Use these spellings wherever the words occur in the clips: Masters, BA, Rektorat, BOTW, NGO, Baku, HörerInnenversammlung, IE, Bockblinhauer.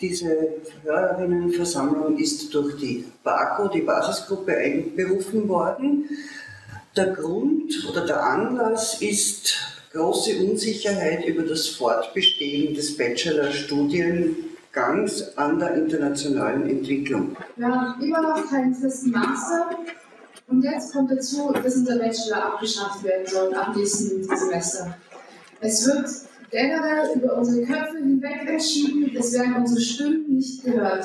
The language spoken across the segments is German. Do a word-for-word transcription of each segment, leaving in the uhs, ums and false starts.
Diese Hörerinnenversammlung ist durch die Baku, die Basisgruppe, einberufen worden. Der Grund oder der Anlass ist große Unsicherheit über das Fortbestehen des Bachelorstudiengangs an der internationalen Entwicklung. Wir haben immer noch keinen festen Master und jetzt kommt dazu, dass unser Bachelor abgeschafft werden soll am nächsten Semester. Es wird generell über unsere Köpfe hinweg entschieden, es werden unsere Stimmen nicht gehört.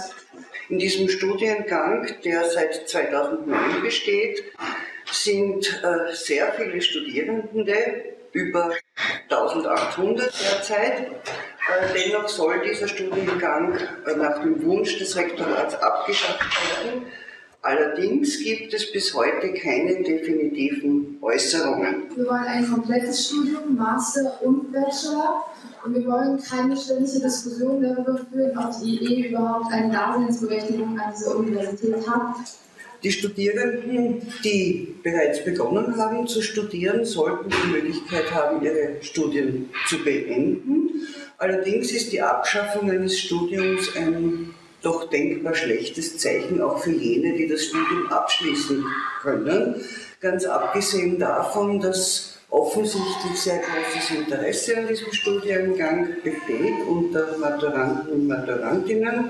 In diesem Studiengang, der seit zweitausendneun besteht, sind äh, sehr viele Studierende, über eintausendachthundert derzeit. Äh, dennoch soll dieser Studiengang äh, nach dem Wunsch des Rektorats abgeschafft werden. Allerdings gibt es bis heute keine definitiven Äußerungen. Wir wollen ein komplettes Studium, Master und Bachelor, und wir wollen keine ständige Diskussion darüber führen, ob die I E überhaupt eine Daseinsberechtigung an dieser Universität hat. Die Studierenden, die bereits begonnen haben zu studieren, sollten die Möglichkeit haben, ihre Studien zu beenden. Allerdings ist die Abschaffung eines Studiums ein doch denkbar schlechtes Zeichen auch für jene, die das Studium abschließen können. Ganz abgesehen davon, dass offensichtlich sehr großes Interesse an diesem Studiengang besteht unter Maturanten und Maturantinnen.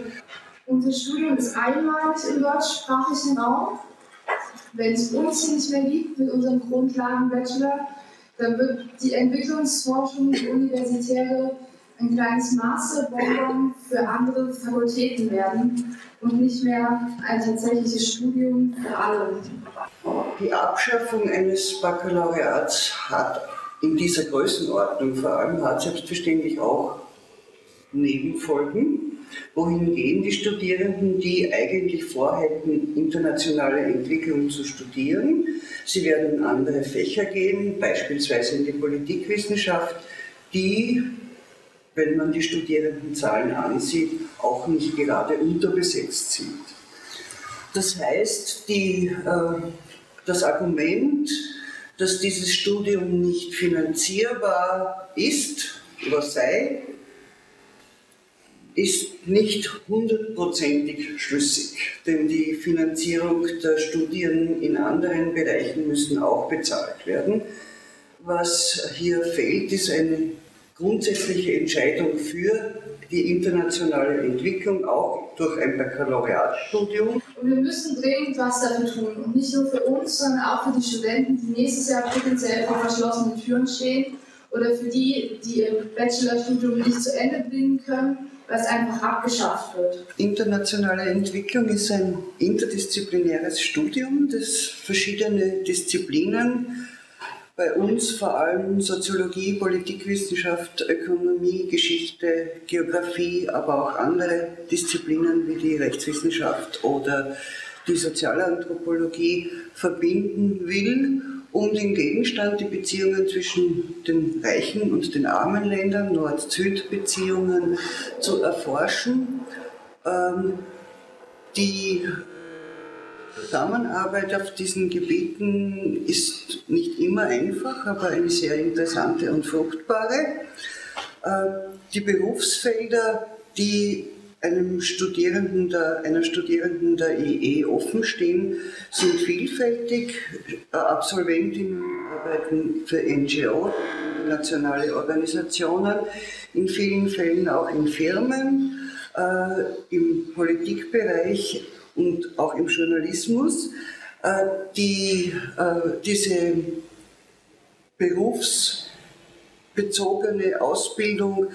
Unser Studium ist einmalig im deutschsprachigen Raum. Wenn es uns nicht mehr gibt mit unserem Grundlagen-Bachelor, dann wird die Entwicklungsforschung, die universitäre, ein kleines Masterbonbon für andere Fakultäten werden und nicht mehr ein tatsächliches Studium für alle. Die Abschaffung eines Baccalaureats hat in dieser Größenordnung vor allem hat selbstverständlich auch Nebenfolgen. Wohin gehen die Studierenden, die eigentlich vorhätten, internationale Entwicklung zu studieren? Sie werden in andere Fächer gehen, beispielsweise in die Politikwissenschaft, die, wenn man die Studierendenzahlen ansieht, auch nicht gerade unterbesetzt sind. Das heißt, die, äh, das Argument, dass dieses Studium nicht finanzierbar ist oder sei, ist nicht hundertprozentig schlüssig, denn die Finanzierung der Studien in anderen Bereichen müssen auch bezahlt werden. Was hier fehlt, ist eine grundsätzliche Entscheidung für die internationale Entwicklung, auch durch ein Baccalaureatstudium. Und wir müssen dringend was dafür tun. Und nicht nur für uns, sondern auch für die Studenten, die nächstes Jahr potenziell vor verschlossenen Türen stehen oder für die, die ihr Bachelorstudium nicht zu Ende bringen können, weil es einfach abgeschafft wird. Internationale Entwicklung ist ein interdisziplinäres Studium, das verschiedene Disziplinen, bei uns vor allem Soziologie, Politikwissenschaft, Ökonomie, Geschichte, Geografie, aber auch andere Disziplinen wie die Rechtswissenschaft oder die Sozialanthropologie verbinden will, um den Gegenstand, die Beziehungen zwischen den reichen und den armen Ländern, Nord-Süd-Beziehungen zu erforschen. Ähm, die Zusammenarbeit auf diesen Gebieten ist nicht immer einfach, aber eine sehr interessante und fruchtbare. Die Berufsfelder, die einem Studierenden der, einer Studierenden der I E offenstehen, sind vielfältig. Absolventinnen arbeiten für N G Os, nationale Organisationen, in vielen Fällen auch in Firmen, im Politikbereich und auch im Journalismus. Die, diese berufsbezogene Ausbildung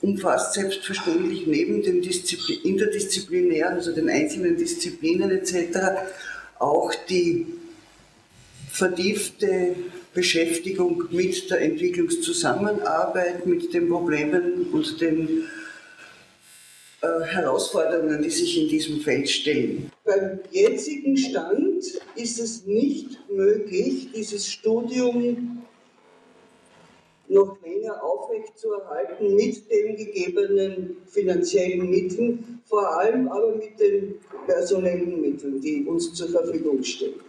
umfasst selbstverständlich neben den Disziplin, interdisziplinären, also den einzelnen Disziplinen et cetera, auch die vertiefte Beschäftigung mit der Entwicklungszusammenarbeit, mit den Problemen und den Herausforderungen, die sich in diesem Feld stellen. Beim jetzigen Stand ist es nicht möglich, dieses Studium noch länger aufrechtzuerhalten mit den gegebenen finanziellen Mitteln, vor allem aber mit den personellen Mitteln, die uns zur Verfügung stehen.